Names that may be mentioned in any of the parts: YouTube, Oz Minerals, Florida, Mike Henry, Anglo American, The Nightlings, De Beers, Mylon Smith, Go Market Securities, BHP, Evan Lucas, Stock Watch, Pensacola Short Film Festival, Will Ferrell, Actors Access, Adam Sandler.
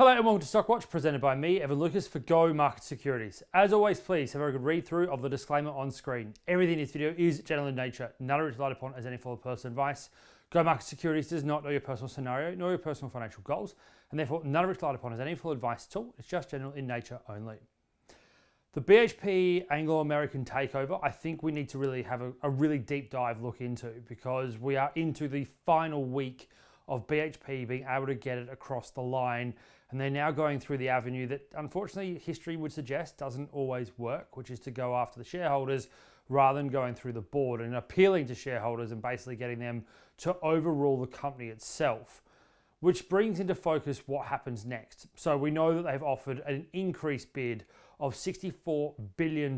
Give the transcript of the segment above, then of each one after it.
Hello and welcome to Stockwatch, presented by me, Evan Lucas, for Go Market Securities. As always, please have a good read-through of the disclaimer on screen. Everything in this video is general in nature, none of it is relied upon as any form of personal advice. Go Market Securities does not know your personal scenario, nor your personal financial goals, and therefore none of it is relied upon as any form of advice at all. It's just general in nature only. The BHP Anglo American takeover, I think we need to really have a really deep dive look into, because we are into the final week of BHP being able to get it across the line, and they're now going through the avenue that unfortunately history would suggest doesn't always work, which is to go after the shareholders rather than going through the board and appealing to shareholders and basically getting them to overrule the company itself, which brings into focus what happens next. So we know that they've offered an increased bid of $64 billion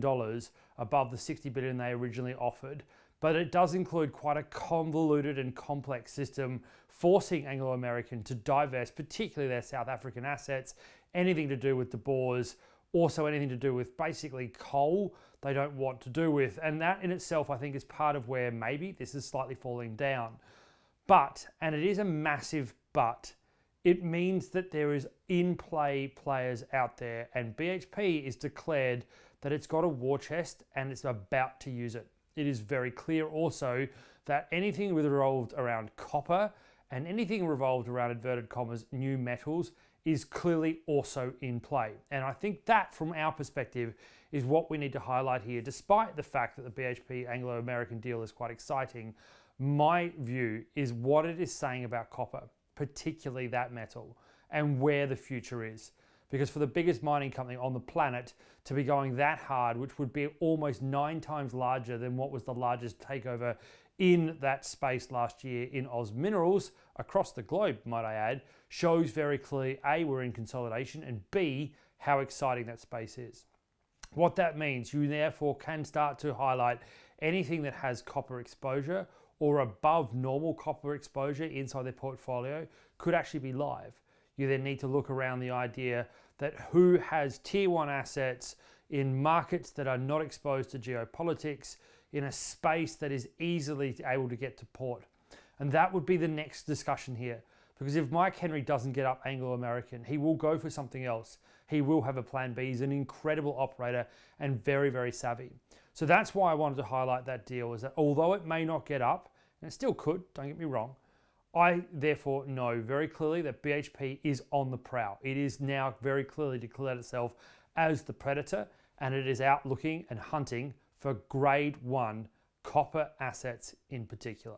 above the $60 billion they originally offered. But it does include quite a convoluted and complex system, forcing Anglo American to divest, particularly their South African assets, anything to do with De Beers, also anything to do with basically coal they don't want to do with. And that in itself, I think, is part of where maybe this is slightly falling down. But, and it is a massive but, it means that there is in-play players out there, and BHP is declared that it's got a war chest and it's about to use it. It is very clear also that anything revolved around copper and anything revolved around inverted commas new metals is clearly also in play. And I think that from our perspective is what we need to highlight here. Despite the fact that the BHP Anglo American deal is quite exciting, my view is what it is saying about copper, particularly that metal, and where the future is. Because for the biggest mining company on the planet to be going that hard, which would be almost 9 times larger than what was the largest takeover in that space last year in Oz Minerals, across the globe, might I add, shows very clearly, A, we're in consolidation, and B, how exciting that space is. What that means, you therefore can start to highlight anything that has copper exposure or above normal copper exposure inside their portfolio could actually be live. You then need to look around the idea that who has tier one assets in markets that are not exposed to geopolitics in a space that is easily able to get to port. And that would be the next discussion here. Because if Mike Henry doesn't get up Anglo American, he will go for something else. He will have a plan B. He's an incredible operator and very, very savvy. So that's why I wanted to highlight that deal, is that although it may not get up, and it still could, don't get me wrong, I therefore know very clearly that BHP is on the prowl. It is now very clearly declared itself as the predator, and it is out looking and hunting for grade 1 copper assets in particular.